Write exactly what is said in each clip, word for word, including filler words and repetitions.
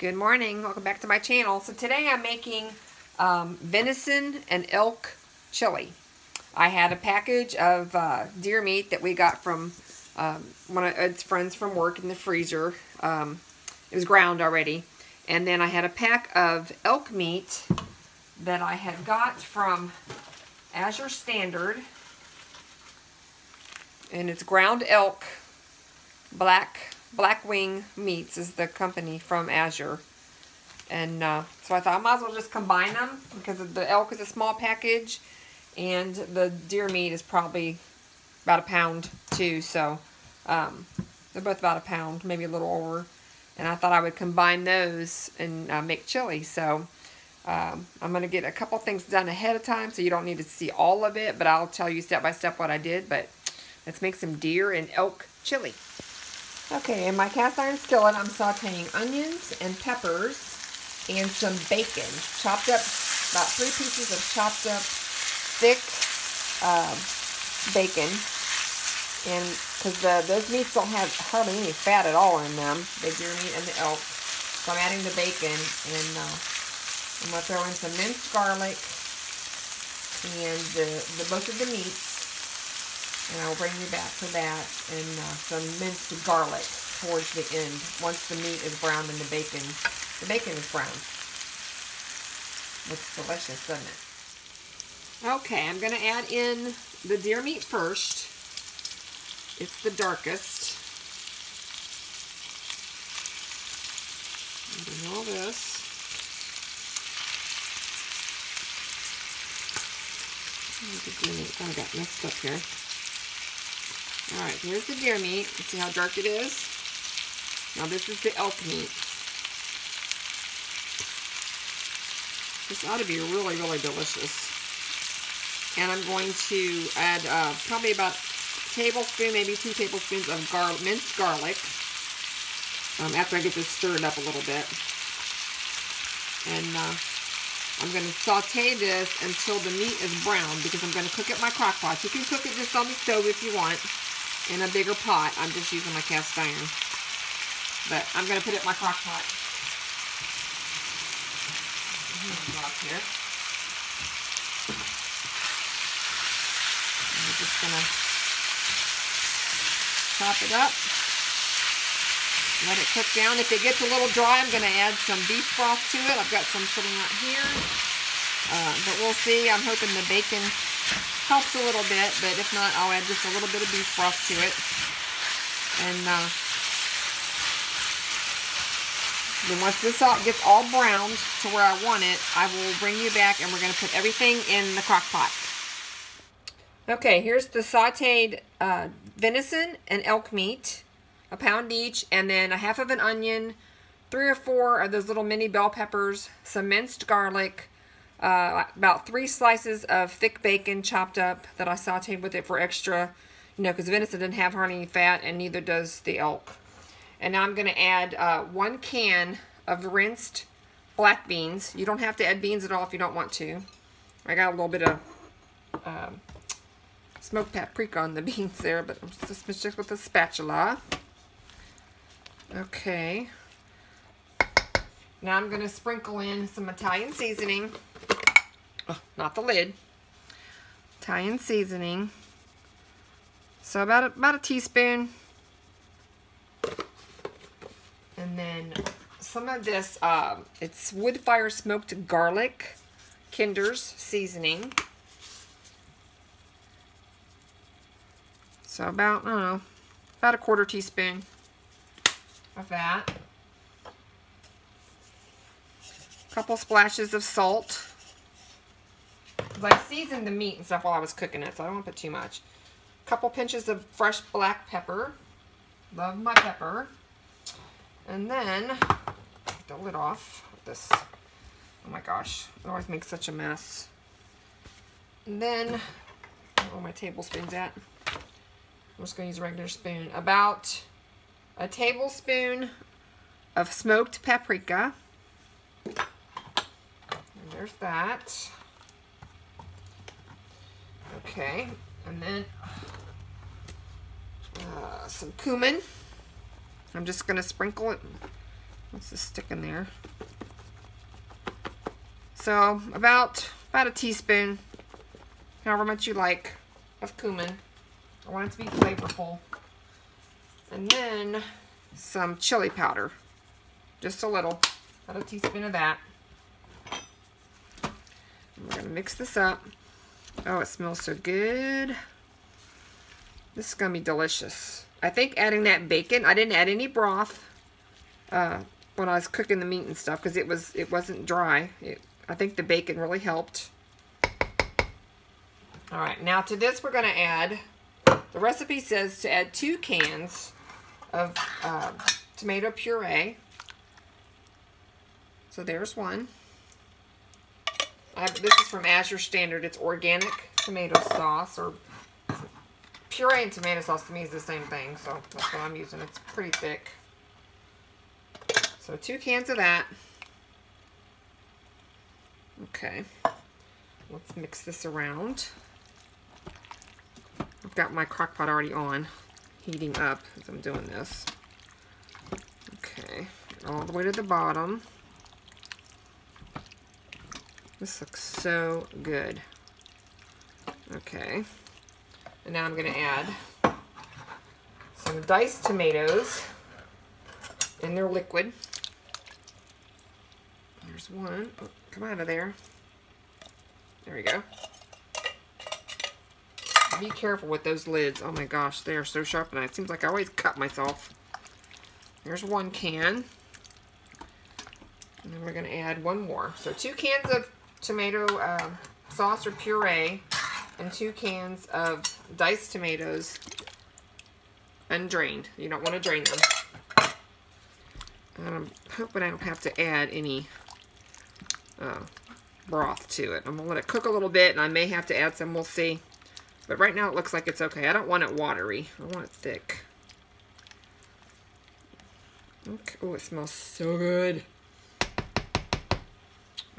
Good morning, welcome back to my channel. So today I'm making um, venison and elk chili. I had a package of uh, deer meat that we got from um, one of Ed's friends from work in the freezer. Um, it was ground already. And then I had a pack of elk meat that I had got from Azure Standard. And it's ground elk, black Blackwing Meats is the company from Azure. And uh, so I thought I might as well just combine them because the elk is a small package and the deer meat is probably about a pound too. So um, they're both about a pound, maybe a little over. And I thought I would combine those and uh, make chili. So um, I'm going to get a couple things done ahead of time so you don't need to see all of it. But I'll tell you step by step what I did. But let's make some deer and elk chili. Okay, in my cast iron skillet, I'm sauteing onions and peppers and some bacon. Chopped up, about three pieces of chopped up, thick uh, bacon. And because those meats don't have hardly any fat at all in them, the deer meat and the elk. So I'm adding the bacon, and uh, I'm going to throw in some minced garlic and the, the both of the meats. And I'll bring you back to that and uh, some minced garlic towards the end once the meat is browned and the bacon, the bacon is browned. Looks delicious, doesn't it? Okay, I'm going to add in the deer meat first. It's the darkest. I'm doing all this. I got mixed up here. Alright, here's the deer meat. See how dark it is? Now this is the elk meat. This ought to be really, really delicious. And I'm going to add uh, probably about a tablespoon, maybe two tablespoons of gar minced garlic. Um, after I get this stirred up a little bit. And uh, I'm going to saute this until the meat is brown because I'm going to cook it in my crock pot. You can cook it just on the stove if you want. In a bigger pot. I'm just using my cast iron. But I'm going to put it in my crock pot. Here. I'm just going to chop it up. Let it cook down. If it gets a little dry, I'm going to add some beef broth to it. I've got some sitting out here. Uh, but we'll see. I'm hoping the bacon helps a little bit, but if not, I'll add just a little bit of beef broth to it. And uh, then once this all gets all browned to where I want it, I will bring you back and we're going to put everything in the crock pot. Okay, here's the sauteed uh, venison and elk meat, a pound each, and then a half of an onion, three or four of those little mini bell peppers, some minced garlic, Uh, about three slices of thick bacon chopped up that I sauteed with it for extra, you know, because venison didn't have hardly any fat and neither does the elk. And now I'm going to add uh, one can of rinsed black beans. You don't have to add beans at all if you don't want to. I got a little bit of um, smoked paprika on the beans there, but I'm just going to stick with a spatula. Okay. Now I'm going to sprinkle in some Italian seasoning. Oh, not the lid. Italian seasoning. So about a, about a teaspoon. And then some of this, uh, it's wood fire smoked garlic, Kinder's seasoning. So about, I don't know, about a quarter teaspoon of that. A couple splashes of salt. I seasoned the meat and stuff while I was cooking it, so I don't want to put too much. A couple pinches of fresh black pepper. Love my pepper. And then, take the lid off of this. Oh my gosh, it always makes such a mess. And then, I don't know where my tablespoon's at. I'm just going to use a regular spoon. About a tablespoon of smoked paprika. And there's that. Okay, and then uh, some cumin. I'm just going to sprinkle it Let's just stick in there. So about about a teaspoon, however much you like, of cumin. I want it to be flavorful. And then some chili powder, just a little, about a teaspoon of that. And we're gonna mix this up. Oh, it smells so good. This is gonna be delicious. I think adding that bacon, I didn't add any broth uh, when I was cooking the meat and stuff because it was it wasn't dry. It, I think the bacon really helped. All right, now to this we're gonna add. The recipe says to add two cans of uh, tomato puree. So there's one. I have, this is from Azure Standard. It's organic tomato sauce, or puree and tomato sauce to me is the same thing, so that's what I'm using. It's pretty thick. So two cans of that. Okay, let's mix this around. I've got my crock pot already on, heating up as I'm doing this. Okay, all the way to the bottom. This looks so good. Okay, and now I'm gonna add some diced tomatoes in their liquid. There's one. Oh, come out of there. There we go. Be careful with those lids. Oh my gosh, they are so sharp, and it seems like I always cut myself. There's one can. And then we're going to add one more. So two cans of tomato uh, sauce or puree and two cans of diced tomatoes undrained. You don't want to drain them. And I'm hoping I don't have to add any uh, broth to it. I'm going to let it cook a little bit, and I may have to add some. We'll see. But right now it looks like it's okay. I don't want it watery. I want it thick. Okay. Oh, it smells so good.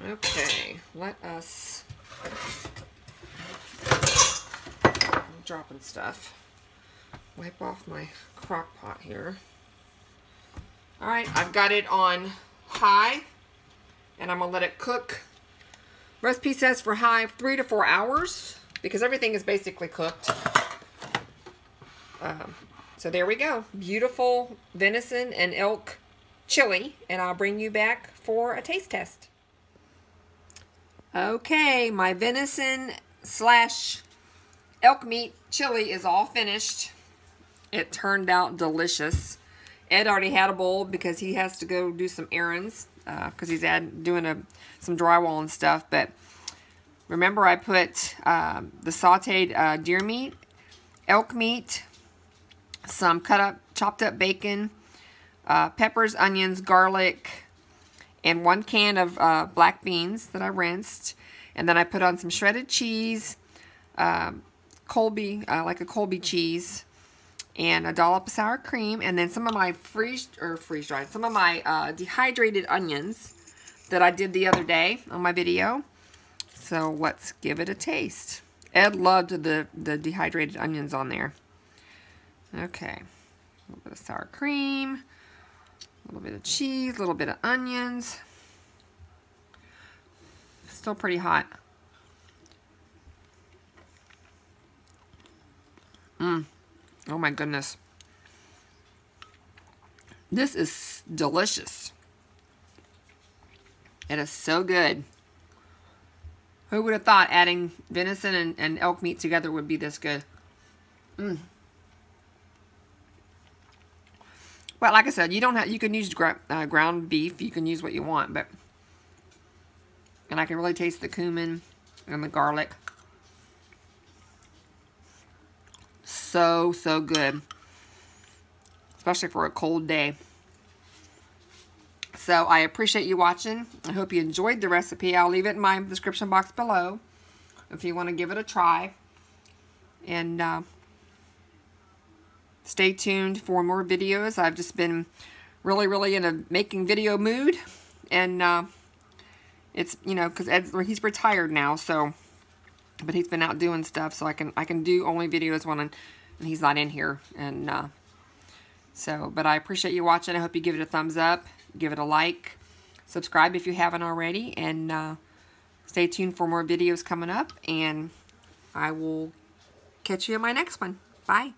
Okay, let us... I'm dropping stuff. Wipe off my crock pot here. All right, I've got it on high, and I'm going to let it cook. Recipe says for high three to four hours. Because everything is basically cooked. Um, so there we go. Beautiful venison and elk chili. And I'll bring you back for a taste test. Okay, my venison slash elk meat chili is all finished. It turned out delicious. Ed already had a bowl because he has to go do some errands. Because uh, he's ad doing a, some drywall and stuff. But... remember, I put uh, the sauteed uh, deer meat, elk meat, some cut up, chopped up bacon, uh, peppers, onions, garlic, and one can of uh, black beans that I rinsed. And then I put on some shredded cheese, uh, Colby, uh, like a Colby cheese, and a dollop of sour cream, and then some of my freeze or freeze dried, some of my uh, dehydrated onions that I did the other day on my video. So let's give it a taste. Ed loved the, the dehydrated onions on there. Okay. A little bit of sour cream. A little bit of cheese. A little bit of onions. Still pretty hot. Mmm. Oh my goodness. This is delicious. It is so good. Who would have thought adding venison and, and elk meat together would be this good? Mm. Well, like I said, you don't have. You can use gr uh, ground beef. You can use what you want, but and I can really taste the cumin and the garlic. So so good, especially for a cold day. So I appreciate you watching. I hope you enjoyed the recipe. I'll leave it in my description box below if you want to give it a try. And uh, stay tuned for more videos. I've just been really, really in a making video mood. And uh, it's, you know, because Ed's, he's retired now, so, but he's been out doing stuff. So I can, I can do only videos when I'm, and he's not in here. And uh, so, but I appreciate you watching. I hope you give it a thumbs up. give it a like, subscribe if you haven't already, and uh, stay tuned for more videos coming up, and I will catch you in my next one. Bye.